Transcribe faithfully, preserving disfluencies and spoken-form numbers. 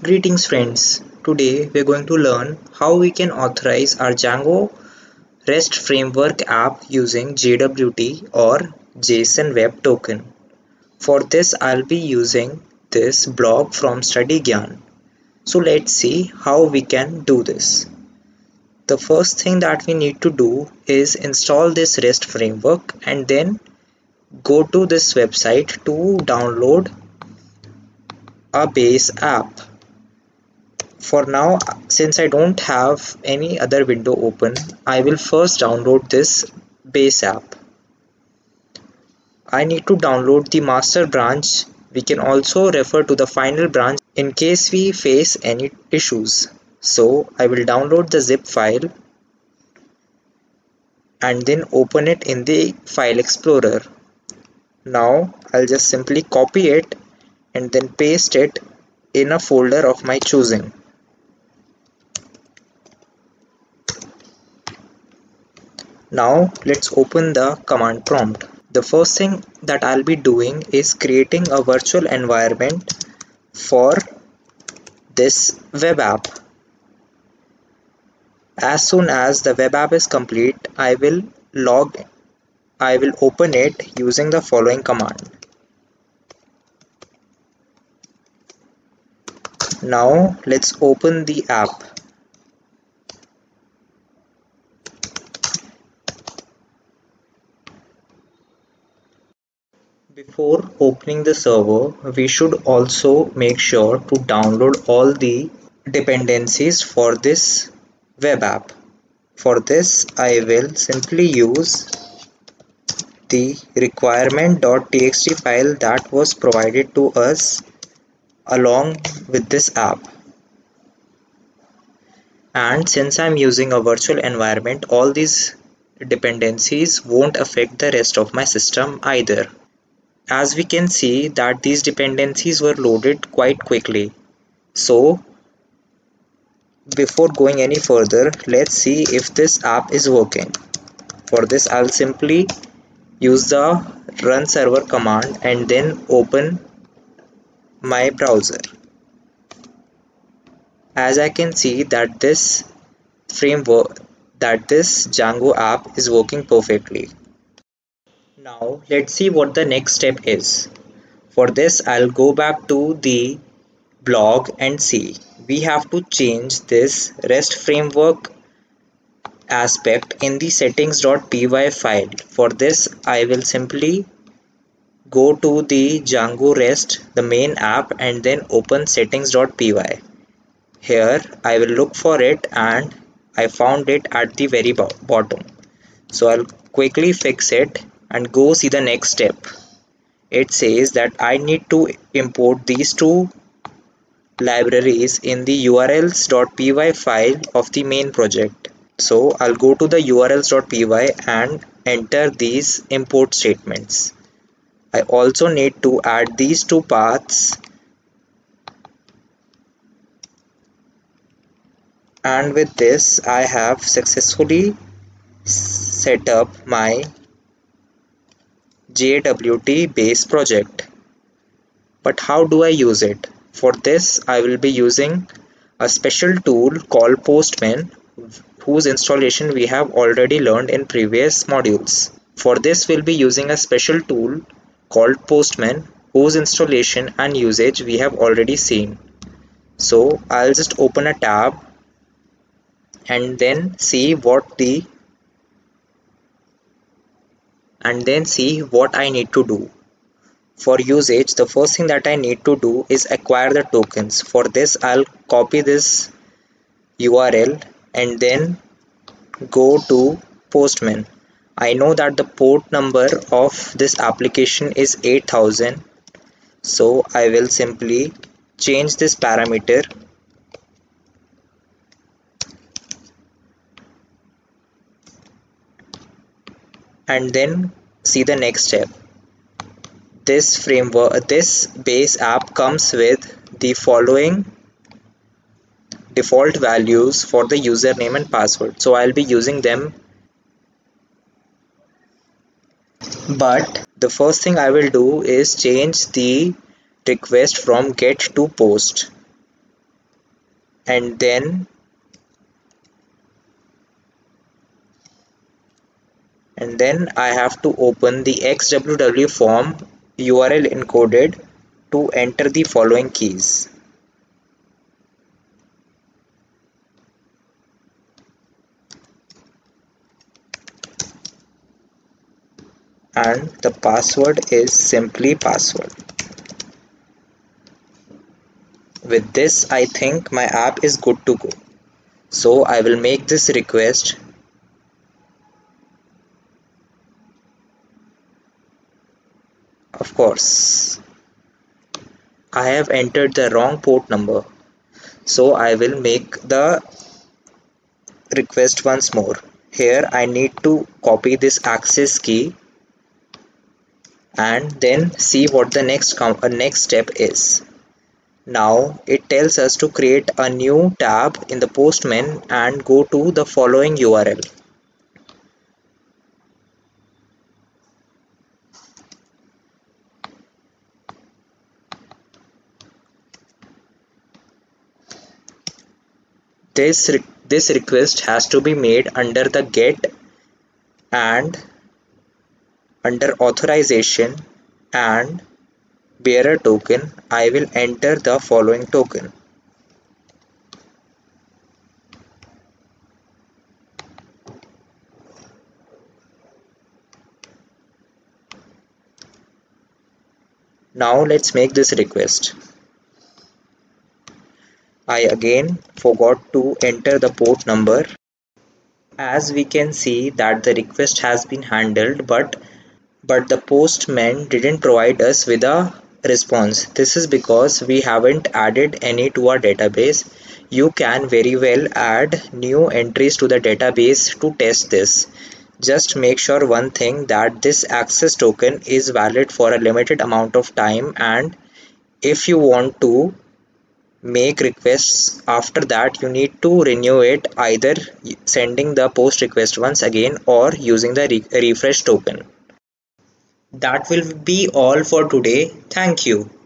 Greetings friends, today we are going to learn how we can authorize our Django REST Framework app using J W T or JSON Web Token. For this I'll be using this blog from StudyGyaan. So let's see how we can do this. The first thing that we need to do is install this REST Framework and then go to this website to download a base app. For now, since I don't have any other window open, I will first download this base app. I need to download the master branch. We can also refer to the final branch in case we face any issues. So I will download the zip file and then open it in the file explorer. Now I'll just simply copy it and then paste it in a folder of my choosing. Now let's open the command prompt. The first thing that I'll be doing is creating a virtual environment for this web app. As soon as the web app is complete, I will log in. I will open it using the following command. Now let's open the app. Before opening the server, we should also make sure to download all the dependencies for this web app. For this, I will simply use the requirement dot T X T file that was provided to us along with this app. And since I'm using a virtual environment, all these dependencies won't affect the rest of my system either. As we can see that these dependencies were loaded quite quickly. So before going any further, let's see if this app is working. For this, I'll simply use the run server command and then open my browser. As I can see that this framework, that this Django app is working perfectly. Now let's see what the next step is. For this, I'll go back to the blog and see. We have to change this REST framework aspect in the settings dot P Y file. For this, I will simply go to the Django REST, the main app, and then open settings dot P Y. Here I will look for it and I found it at the very bo bottom. So I'll quickly fix it and go see the next step. It says that I need to import these two libraries in the U R Ls dot P Y file of the main project. So I'll go to the U R Ls dot P Y and enter these import statements. I also need to add these two paths and with this I have successfully set up my J W T base project. But how do I use it? For this I will be using a special tool called Postman, whose installation we have already learned in previous modules. For this we'll be using a special tool called Postman, whose installation and usage we have already seen. So I'll just open a tab and then see what the and then see what I need to do. For usage, the first thing that I need to do is acquire the tokens. For this, I'll copy this U R L and then go to Postman. I know that the port number of this application is eight thousand, so I will simply change this parameter and then see the next step. This framework, this base app comes with the following default values for the username and password, so I'll be using them. But the first thing I will do is change the request from get to post. and then and then I have to open the X W W form U R L encoded to enter the following keys. And the password is simply password. With this, I think my app is good to go. So I will make this request . Of course, I have entered the wrong port number, so I will make the request once more. Here I need to copy this access key and then see what the next com uh, next step is. Now it tells us to create a new tab in the Postman and go to the following U R L. This re this request has to be made under the GET and under authorization and bearer token. I will enter the following token. Now let's make this request. I again forgot to enter the port number. As we can see that the request has been handled, but but the Postman didn't provide us with a response. This is because we haven't added any to our database. You can very well add new entries to the database to test this. Just make sure one thing, that this access token is valid for a limited amount of time, and if you want to make requests after that, you need to renew it, either sending the post request once again or using the re refresh token. That will be all for today. Thank you.